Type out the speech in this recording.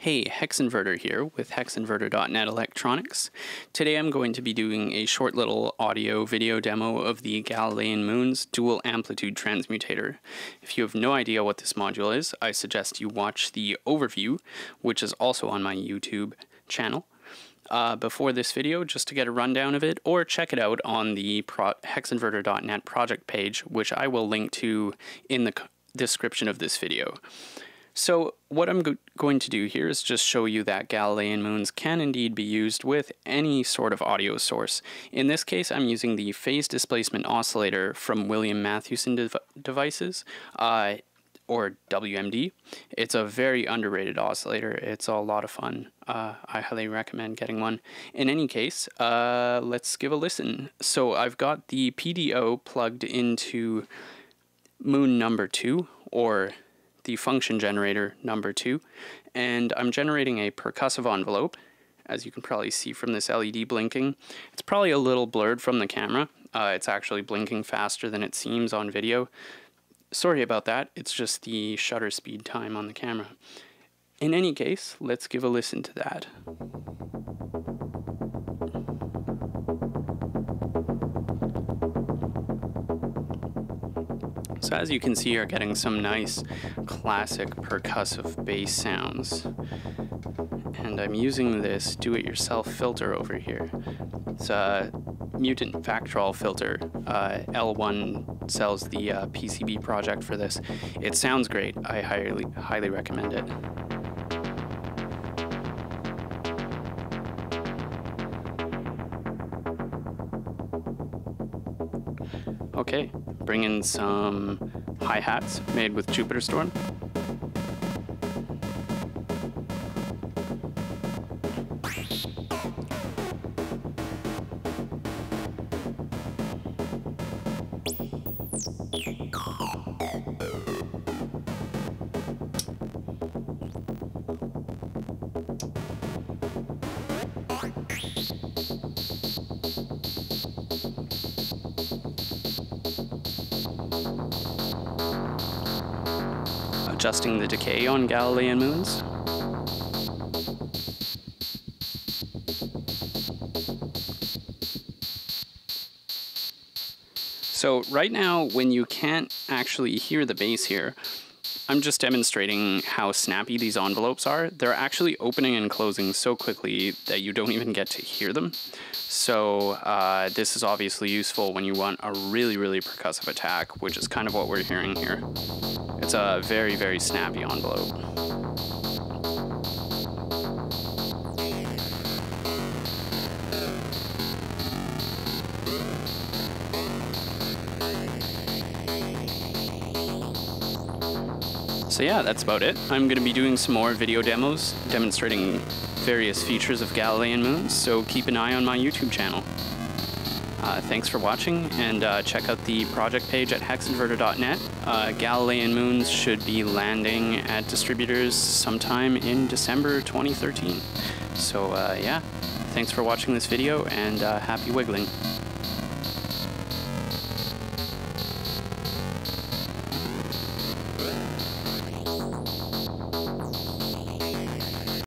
Hey, Hexinverter here with Hexinverter.net Electronics. Today I'm going to be doing a short little audio video demo of the Galilean Moons dual amplitude transmutator. If you have no idea what this module is, I suggest you watch the overview, which is also on my YouTube channel, before this video just to get a rundown of it, or check it out on the Hexinverter.net project page, which I will link to in the description of this video. So what I'm going to do here is just show you that Galilean moons can indeed be used with any sort of audio source. In this case, I'm using the phase displacement oscillator from William Matthewson Devices, or WMD. It's a very underrated oscillator. It's a lot of fun. I highly recommend getting one. In any case, let's give a listen. So I've got the PDO plugged into moon number 2, or the function generator number 2, and I'm generating a percussive envelope, as you can probably see from this LED blinking. It's probably a little blurred from the camera. It's actually blinking faster than it seems on video. Sorry about that, it's just the shutter speed time on the camera. In any case, let's give a listen to that. So as you can see, you're getting some nice classic percussive bass sounds. And I'm using this do-it-yourself filter over here. It's a Mutant Vactrol filter. L1 sells the PCB project for this. It sounds great. I highly recommend it. Okay, bring in some hi-hats made with Jupiter Storm. Adjusting the decay on Galilean moons. So right now, when you can't actually hear the bass here, I'm just demonstrating how snappy these envelopes are. They're actually opening and closing so quickly that you don't even get to hear them. So this is obviously useful when you want a really, really percussive attack, which is kind of what we're hearing here. It's a very, very snappy envelope. So yeah, that's about it. I'm going to be doing some more video demos demonstrating various features of Galilean moons, so keep an eye on my YouTube channel. Thanks for watching, and check out the project page at Hexinverter.net. Galilean Moons should be landing at distributors sometime in December 2013. So yeah, thanks for watching this video, and happy wiggling.